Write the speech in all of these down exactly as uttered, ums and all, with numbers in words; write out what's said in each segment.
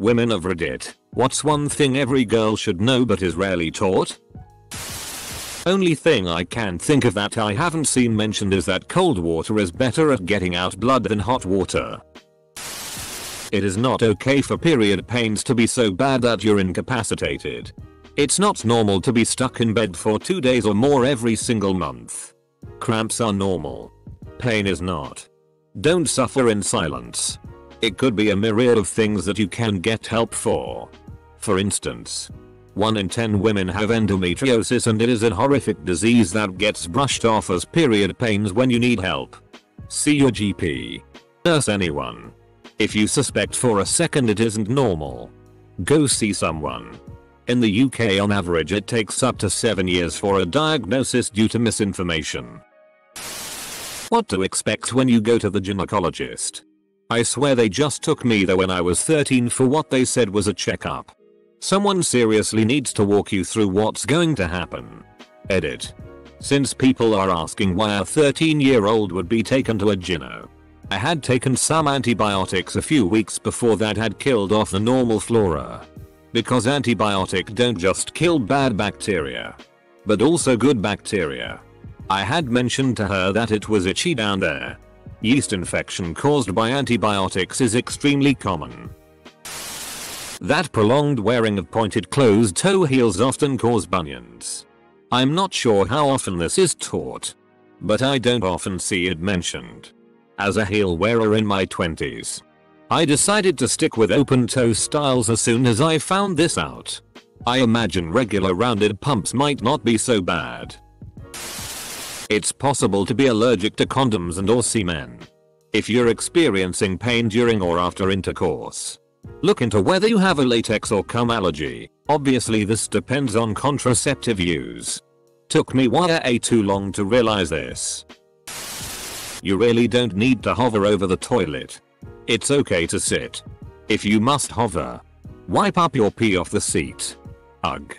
Women of Reddit, what's one thing every girl should know but is rarely taught? Only thing I can think of that I haven't seen mentioned is that cold water is better at getting out blood than hot water. It is not okay for period pains to be so bad that you're incapacitated. It's not normal to be stuck in bed for two days or more every single month. Cramps are normal. Pain is not. Don't suffer in silence. It could be a myriad of things that you can get help for. For instance, one in ten women have endometriosis, and it is a horrific disease that gets brushed off as period pains when you need help. See your G P. Nurse, anyone. If you suspect for a second it isn't normal, go see someone. In the U K on average it takes up to seven years for a diagnosis due to misinformation. What to expect when you go to the gynecologist. I swear they just took me there when I was thirteen for what they said was a checkup. Someone seriously needs to walk you through what's going to happen. Edit. Since people are asking why a thirteen year old would be taken to a gyno. I had taken some antibiotics a few weeks before that had killed off the normal flora. Because antibiotics don't just kill bad bacteria, but also good bacteria. I had mentioned to her that it was itchy down there. Yeast infection caused by antibiotics is extremely common. That prolonged wearing of pointed closed toe heels often cause bunions. I'm not sure how often this is taught, but I don't often see it mentioned. As a heel wearer in my twenties, I decided to stick with open toe styles as soon as I found this out. I imagine regular rounded pumps might not be so bad. It's possible to be allergic to condoms and or semen. If you're experiencing pain during or after intercourse, look into whether you have a latex or cum allergy. Obviously this depends on contraceptive use. Took me way too long to realize this. You really don't need to hover over the toilet. It's okay to sit. If you must hover, wipe up your pee off the seat. Ugh.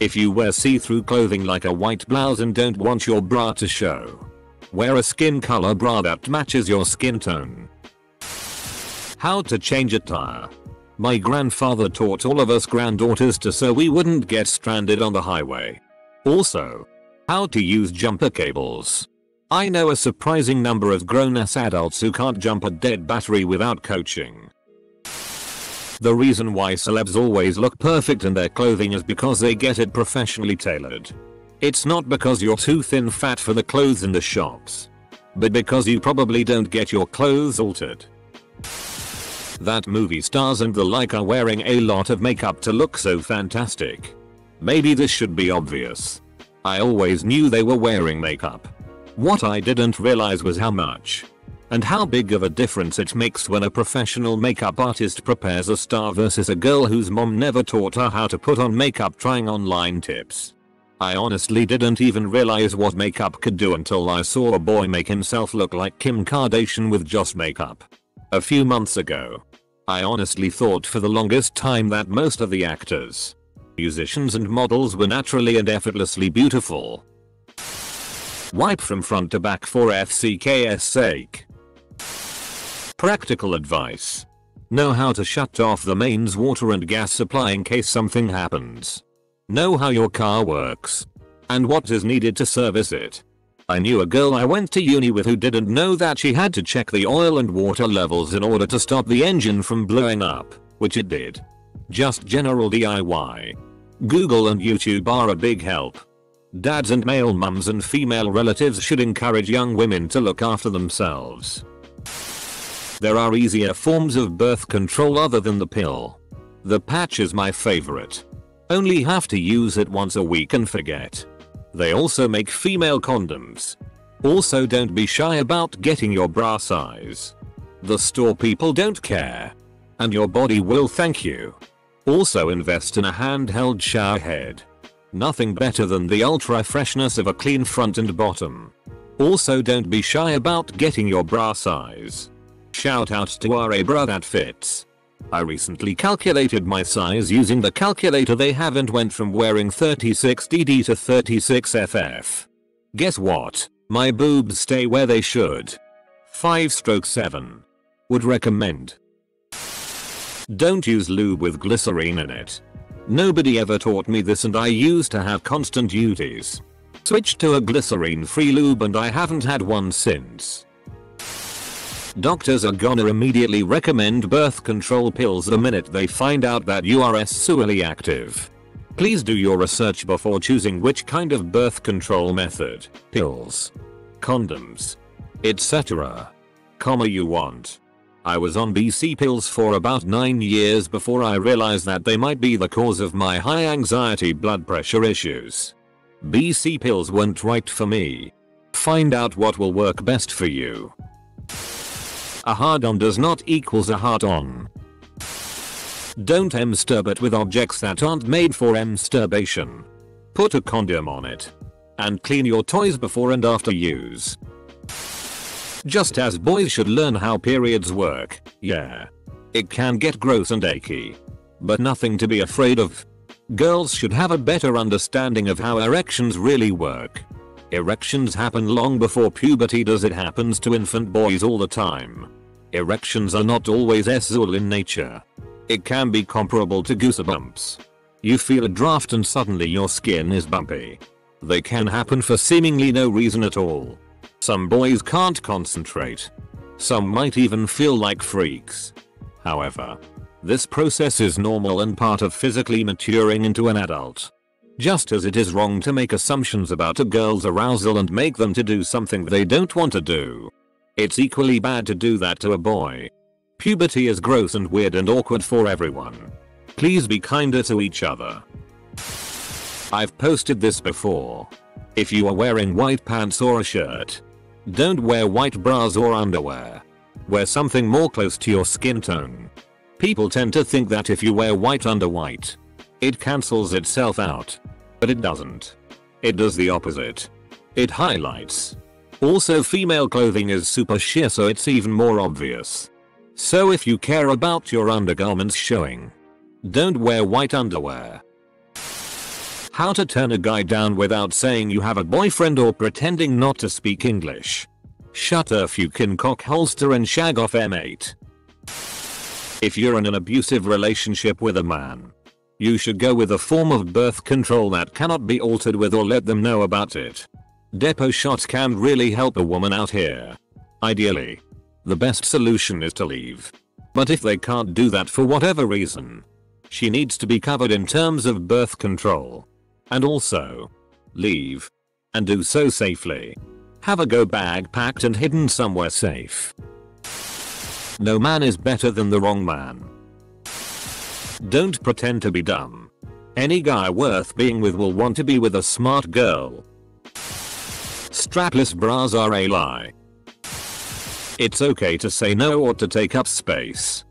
If you wear see-through clothing like a white blouse and don't want your bra to show, wear a skin color bra that matches your skin tone. How to change a tire. My grandfather taught all of us granddaughters to so we wouldn't get stranded on the highway. Also, how to use jumper cables. I know a surprising number of grown-ass adults who can't jump a dead battery without coaching. The reason why celebs always look perfect in their clothing is because they get it professionally tailored. It's not because you're too thin fat for the clothes in the shops, but because you probably don't get your clothes altered. That movie stars and the like are wearing a lot of makeup to look so fantastic. Maybe this should be obvious. I always knew they were wearing makeup. What I didn't realize was how much and how big of a difference it makes when a professional makeup artist prepares a star versus a girl whose mom never taught her how to put on makeup trying online tips. I honestly didn't even realize what makeup could do until I saw a boy make himself look like Kim Kardashian with just makeup. A few months ago, I honestly thought for the longest time that most of the actors, musicians and models were naturally and effortlessly beautiful. Wipe from front to back for F C K's sake. Practical advice. Know how to shut off the mains water and gas supply in case something happens. Know how your car works and what is needed to service it. I knew a girl I went to uni with who didn't know that she had to check the oil and water levels in order to stop the engine from blowing up, which it did. Just general D I Y. Google and YouTube are a big help. Dads and male mums and female relatives should encourage young women to look after themselves. There are easier forms of birth control other than the pill. The patch is my favorite. Only have to use it once a week and forget. They also make female condoms. Also, don't be shy about getting your bra size. The store people don't care. And your body will thank you. Also, invest in a handheld shower head. Nothing better than the ultra freshness of a clean front and bottom. Also, don't be shy about getting your bra size. Shout out to our bra that fits. I recently calculated my size using the calculator they have and went from wearing thirty-six D D to thirty-six F F. Guess what? My boobs stay where they should. five stroke seven. Would recommend. Don't use lube with glycerine in it. Nobody ever taught me this and I used to have constant U Ts. Switched to a glycerine free lube and I haven't had one since. Doctors are gonna immediately recommend birth control pills the minute they find out that you are sexually active. Please do your research before choosing which kind of birth control method, pills, condoms, et cetera, comma you want. I was on B C pills for about nine years before I realized that they might be the cause of my high anxiety blood pressure issues. B C pills weren't right for me. Find out what will work best for you. A hard-on does not equals a hard-on. Don't masturbate with objects that aren't made for masturbation. Put a condom on it. And clean your toys before and after use. Just as boys should learn how periods work, yeah. It can get gross and achy. But nothing to be afraid of. Girls should have a better understanding of how erections really work. Erections happen long before puberty does it happens to infant boys all the time. Erections are not always sexual in nature. It can be comparable to goosebumps. You feel a draft and suddenly your skin is bumpy. They can happen for seemingly no reason at all. Some boys can't concentrate. Some might even feel like freaks. However, this process is normal and part of physically maturing into an adult. Just as it is wrong to make assumptions about a girl's arousal and make them to do something they don't want to do. It's equally bad to do that to a boy. Puberty is gross and weird and awkward for everyone. Please be kinder to each other. I've posted this before. If you are wearing white pants or a shirt, don't wear white bras or underwear. Wear something more close to your skin tone. People tend to think that if you wear white under white, it cancels itself out. But it doesn't. It does the opposite. It highlights. Also, female clothing is super sheer, so it's even more obvious. So if you care about your undergarments showing, don't wear white underwear. How to turn a guy down without saying you have a boyfriend or pretending not to speak English. Shut a fucking cock holster and shag off M eight. If you're in an abusive relationship with a man, you should go with a form of birth control that cannot be altered with or let them know about it. Depo shots can really help a woman out here. Ideally, the best solution is to leave. But if they can't do that for whatever reason, she needs to be covered in terms of birth control. And also, leave. And do so safely. Have a go bag packed and hidden somewhere safe. No man is better than the wrong man. Don't pretend to be dumb. Any guy worth being with will want to be with a smart girl. Strapless bras are a lie. It's okay to say no or to take up space.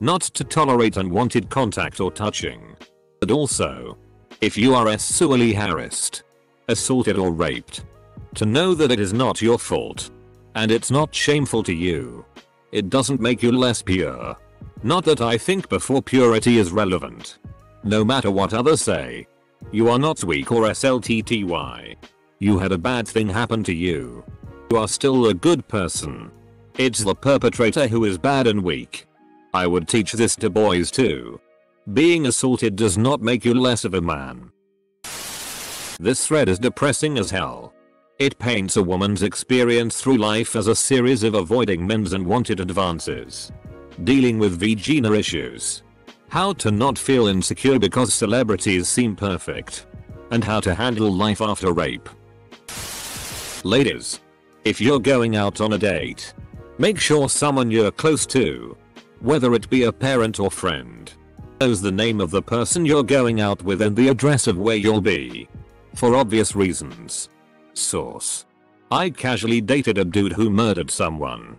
Not to tolerate unwanted contact or touching. But also, if you are sexually harassed, assaulted or raped, to know that it is not your fault. And it's not shameful to you. It doesn't make you less pure. Not that I think before purity is relevant. No matter what others say, you are not weak or slutty. You had a bad thing happen to you. You are still a good person. It's the perpetrator who is bad and weak. I would teach this to boys too. Being assaulted does not make you less of a man. This thread is depressing as hell. It paints a woman's experience through life as a series of avoiding men's unwanted advances. Dealing with vagina issues. How to not feel insecure because celebrities seem perfect. And how to handle life after rape. Ladies, if you're going out on a date, make sure someone you're close to, whether it be a parent or friend, knows the name of the person you're going out with and the address of where you'll be. For obvious reasons. Source: I casually dated a dude who murdered someone.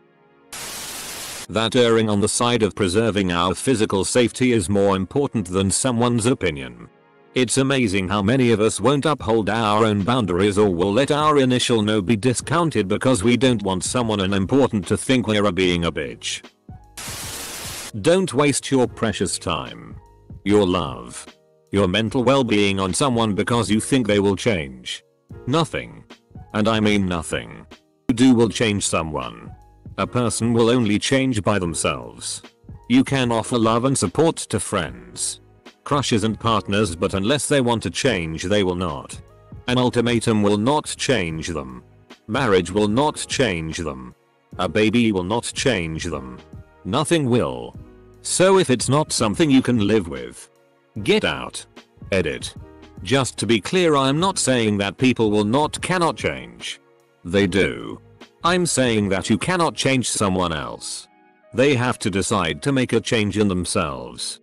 That erring on the side of preserving our physical safety is more important than someone's opinion. It's amazing how many of us won't uphold our own boundaries or will let our initial no be discounted because we don't want someone unimportant to think we're being a bitch. Don't waste your precious time, your love, your mental well-being on someone because you think they will change. Nothing. And I mean nothing. You do will change someone. A person will only change by themselves. You can offer love and support to friends, crushes and partners, but unless they want to change they will not. An ultimatum will not change them. Marriage will not change them. A baby will not change them. Nothing will. So if it's not something you can live with, get out. Edit. Just to be clear, I'm not saying that people will not cannot change. They do. I'm saying that you cannot change someone else. They have to decide to make a change in themselves.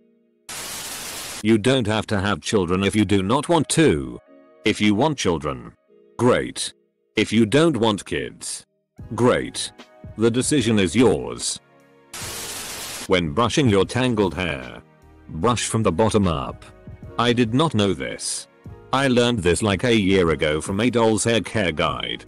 You don't have to have children if you do not want to. If you want children, great. If you don't want kids, great. The decision is yours. When brushing your tangled hair, brush from the bottom up. I did not know this. I learned this like a year ago from a doll's hair care guide.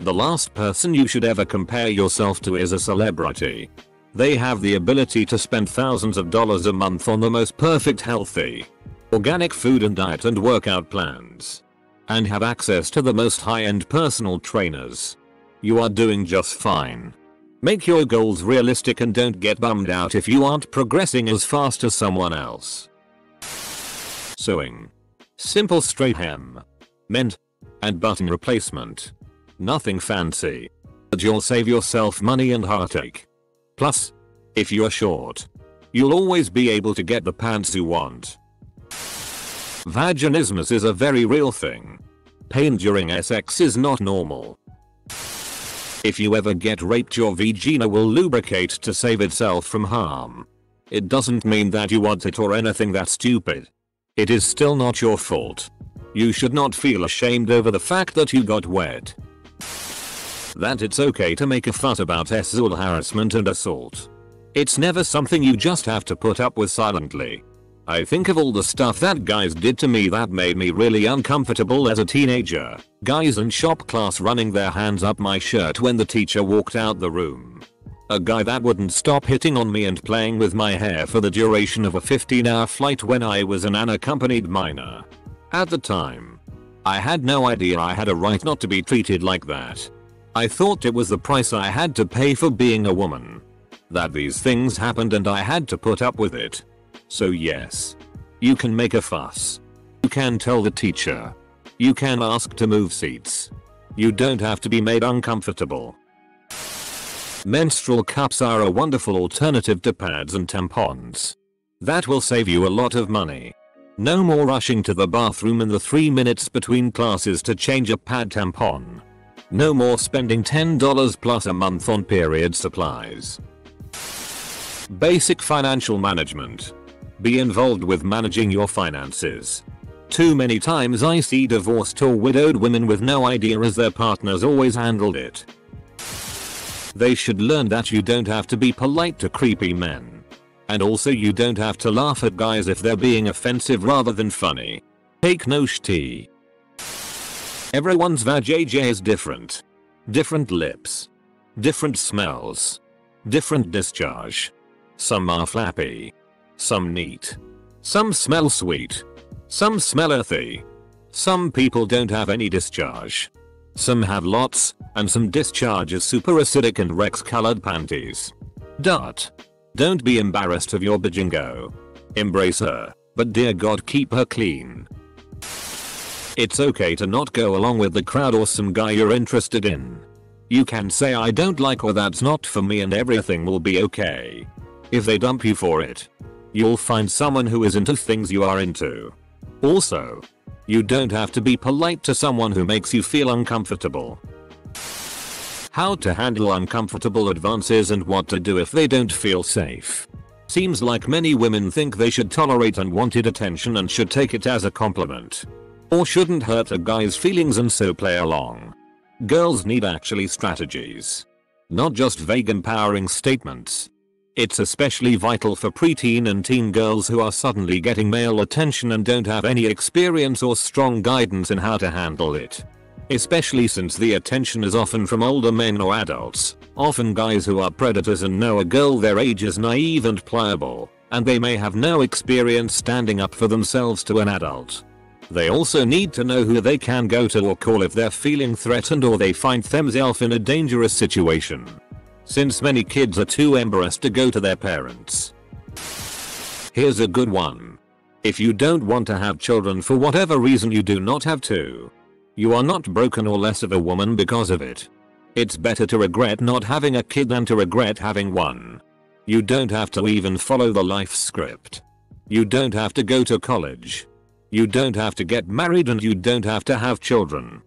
The last person you should ever compare yourself to is a celebrity. They have the ability to spend thousands of dollars a month on the most perfect healthy, organic food and diet and workout plans, and have access to the most high-end personal trainers. You are doing just fine. Make your goals realistic and don't get bummed out if you aren't progressing as fast as someone else. Sewing. Simple straight hem, mend, and button replacement. Nothing fancy, but you'll save yourself money and heartache. Plus, if you're short, you'll always be able to get the pants you want. Vaginismus is a very real thing. Pain during sex is not normal. If you ever get raped, your vagina will lubricate to save itself from harm. It doesn't mean that you want it or anything that stupid. It is still not your fault. You should not feel ashamed over the fact that you got wet. That it's okay to make a fuss about sexual harassment and assault. It's never something you just have to put up with silently. I think of all the stuff that guys did to me that made me really uncomfortable as a teenager. Guys in shop class running their hands up my shirt when the teacher walked out the room. A guy that wouldn't stop hitting on me and playing with my hair for the duration of a fifteen hour flight when I was an unaccompanied minor. At the time, I had no idea I had a right not to be treated like that. I thought it was the price I had to pay for being a woman. That these things happened and I had to put up with it. So yes, you can make a fuss. You can tell the teacher. You can ask to move seats. You don't have to be made uncomfortable. Menstrual cups are a wonderful alternative to pads and tampons. That will save you a lot of money. No more rushing to the bathroom in the three minutes between classes to change a pad tampon. No more spending ten dollars plus a month on period supplies. Basic financial management. Be involved with managing your finances. Too many times I see divorced or widowed women with no idea as their partners always handled it. They should learn that you don't have to be polite to creepy men. And also you don't have to laugh at guys if they're being offensive rather than funny. Take no shit. Everyone's vajayjay is different. Different lips. Different smells. Different discharge. Some are flappy. Some neat. Some smell sweet. Some smell earthy. Some people don't have any discharge. Some have lots, and some discharge is super acidic and wrecks colored panties. Dot. Don't be embarrassed of your bajingo. Embrace her, but dear God keep her clean. It's okay to not go along with the crowd or some guy you're interested in. You can say I don't like or that's not for me and everything will be okay. If they dump you for it, you'll find someone who is into things you are into. Also, you don't have to be polite to someone who makes you feel uncomfortable. How to handle uncomfortable advances and what to do if they don't feel safe. Seems like many women think they should tolerate unwanted attention and should take it as a compliment. Or shouldn't hurt a guy's feelings and so play along. Girls need actually strategies. Not just vague empowering statements. It's especially vital for preteen and teen girls who are suddenly getting male attention and don't have any experience or strong guidance in how to handle it. Especially since the attention is often from older men or adults, often guys who are predators and know a girl their age is naive and pliable, and they may have no experience standing up for themselves to an adult. They also need to know who they can go to or call if they're feeling threatened or they find themselves in a dangerous situation. since many kids are too embarrassed to go to their parents. Here's a good one. If you don't want to have children for whatever reason, you do not have to. You are not broken or less of a woman because of it. It's better to regret not having a kid than to regret having one. You don't have to even follow the life script. You don't have to go to college. You don't have to get married, and you don't have to have children.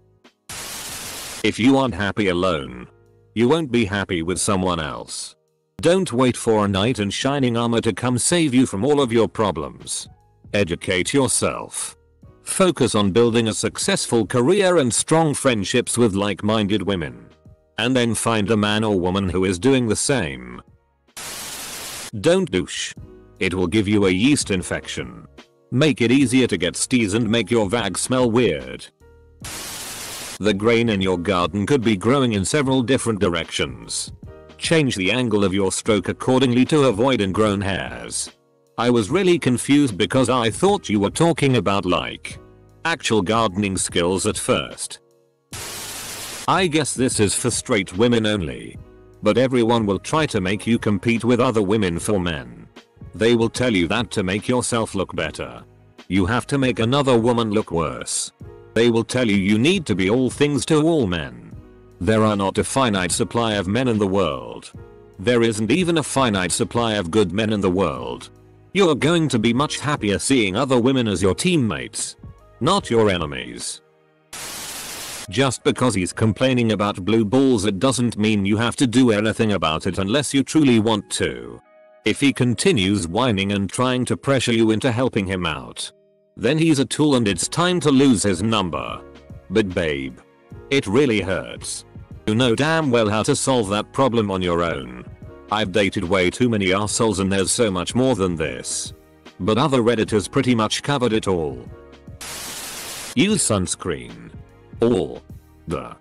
If you aren't happy alone, you won't be happy with someone else. Don't wait for a knight in shining armor to come save you from all of your problems. Educate yourself. Focus on building a successful career and strong friendships with like-minded women. And then find a man or woman who is doing the same. Don't douche. It will give you a yeast infection. Make it easier to get stees and make your vag smell weird. The grain in your garden could be growing in several different directions. Change the angle of your stroke accordingly to avoid ingrown hairs. I was really confused because I thought you were talking about like actual gardening skills at first. I guess this is for straight women only. But everyone will try to make you compete with other women for men. They will tell you that to make yourself look better, you have to make another woman look worse. They will tell you you need to be all things to all men. There are not a finite supply of men in the world. There isn't even a finite supply of good men in the world. You're going to be much happier seeing other women as your teammates, not your enemies. Just because he's complaining about blue balls, it doesn't mean you have to do anything about it unless you truly want to. If he continues whining and trying to pressure you into helping him out, then he's a tool and it's time to lose his number. But babe, it really hurts. You know damn well how to solve that problem on your own. I've dated way too many assholes and there's so much more than this. But other Redditors pretty much covered it all. Use sunscreen. All the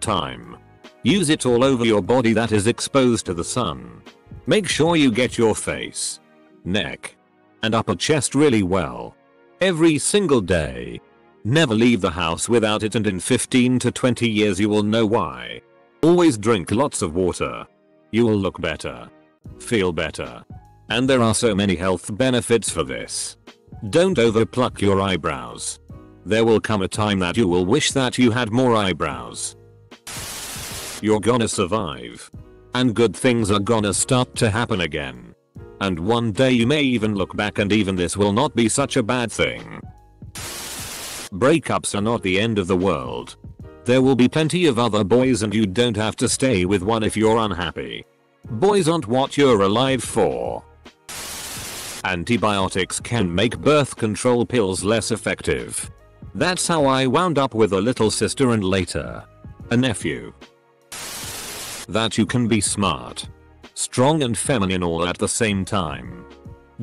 time. Use it all over your body that is exposed to the sun. Make sure you get your face, neck, and upper chest really well. Every single day. Never leave the house without it, and in fifteen to twenty years you will know why. Always drink lots of water. You will look better. Feel better. And there are so many health benefits for this. Don't overpluck your eyebrows. There will come a time that you will wish that you had more eyebrows. You're gonna survive. And good things are gonna start to happen again. And one day you may even look back and even this will not be such a bad thing. Breakups are not the end of the world. There will be plenty of other boys and you don't have to stay with one if you're unhappy. Boys aren't what you're alive for. Antibiotics can make birth control pills less effective. That's how I wound up with a little sister and later a nephew. That you can be smart, strong and feminine all at the same time.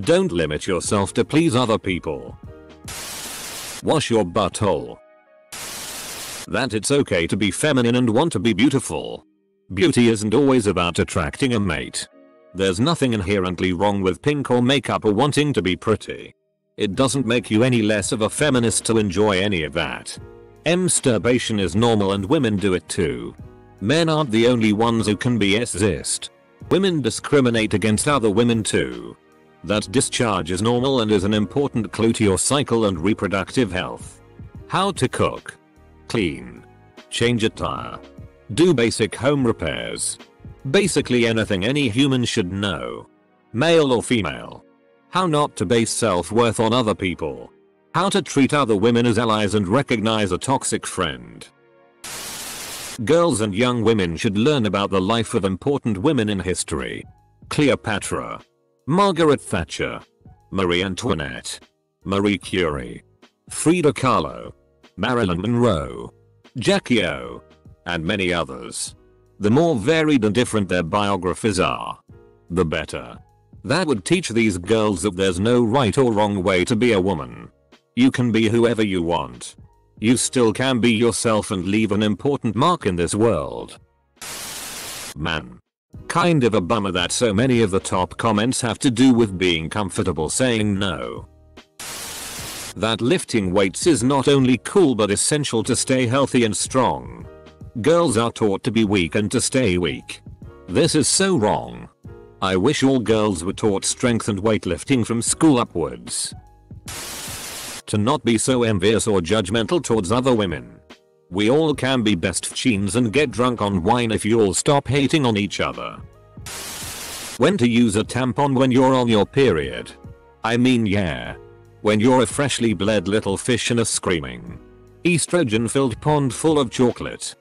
Don't limit yourself to please other people. Wash your butthole. That it's okay to be feminine and want to be beautiful. Beauty isn't always about attracting a mate. There's nothing inherently wrong with pink or makeup or wanting to be pretty. It doesn't make you any less of a feminist to enjoy any of that. Masturbation is normal and women do it too. Men aren't the only ones who can be sexist. Women discriminate against other women too. That discharge is normal and is an important clue to your cycle and reproductive health. How to cook, clean, change a tire, do basic home repairs. Basically anything any human should know. Male or female. How not to base self-worth on other people. How to treat other women as allies and recognize a toxic friend. Girls and young women should learn about the life of important women in history. Cleopatra, Margaret Thatcher, Marie Antoinette, Marie Curie, Frida Kahlo, Marilyn Monroe, Jackie O, and many others. The more varied and different their biographies are, the better. That would teach these girls that there's no right or wrong way to be a woman. You can be whoever you want. You still can be yourself and leave an important mark in this world. Man. Kind of a bummer that so many of the top comments have to do with being comfortable saying no. That lifting weights is not only cool but essential to stay healthy and strong. Girls are taught to be weak and to stay weak. This is so wrong. I wish all girls were taught strength and weightlifting from school upwards. To not be so envious or judgmental towards other women. We all can be best fiends and get drunk on wine if you'll stop hating on each other. When to use a tampon when you're on your period. I mean, yeah. When you're a freshly bled little fish in a screaming, estrogen-filled pond full of chocolate.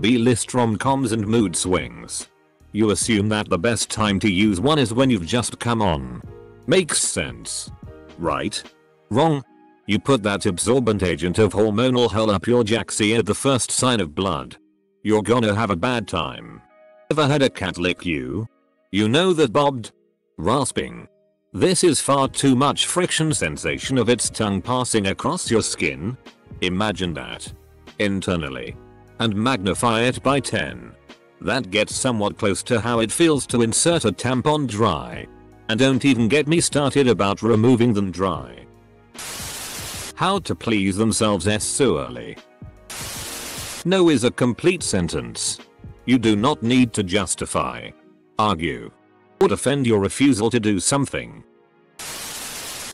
B-list rom-coms and mood swings. You assume that the best time to use one is when you've just come on. Makes sense. Right? Wrong? You put that absorbent agent of hormonal hell up your jacksie at the first sign of blood. You're gonna have a bad time. Ever had a cat lick you? You know that bobbed? Rasping. This is far too much friction sensation of its tongue passing across your skin. Imagine that. Internally. And magnify it by ten. That gets somewhat close to how it feels to insert a tampon dry. And don't even get me started about removing them dry. How to please themselves sexually. No is a complete sentence. You do not need to justify, argue, or defend your refusal to do something.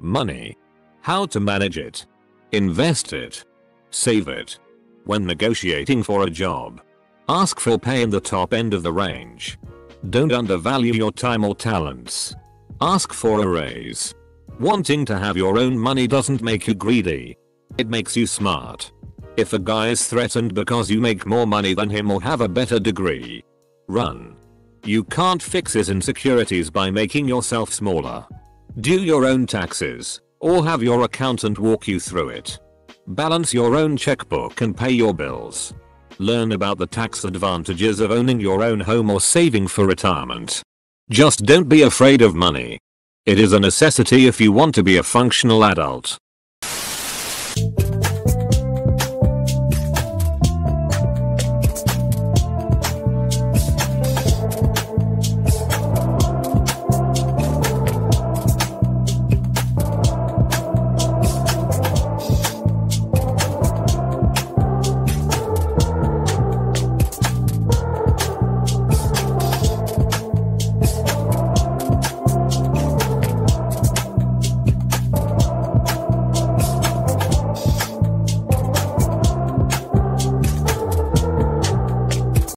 Money. How to manage it. Invest it. Save it. When negotiating for a job, ask for pay in the top end of the range. Don't undervalue your time or talents. Ask for a raise. Wanting to have your own money doesn't make you greedy. It makes you smart. If a guy is threatened because you make more money than him or have a better degree, run. You can't fix his insecurities by making yourself smaller. Do your own taxes, or have your accountant walk you through it. Balance your own checkbook and pay your bills. Learn about the tax advantages of owning your own home or saving for retirement. Just don't be afraid of money. It is a necessity if you want to be a functional adult.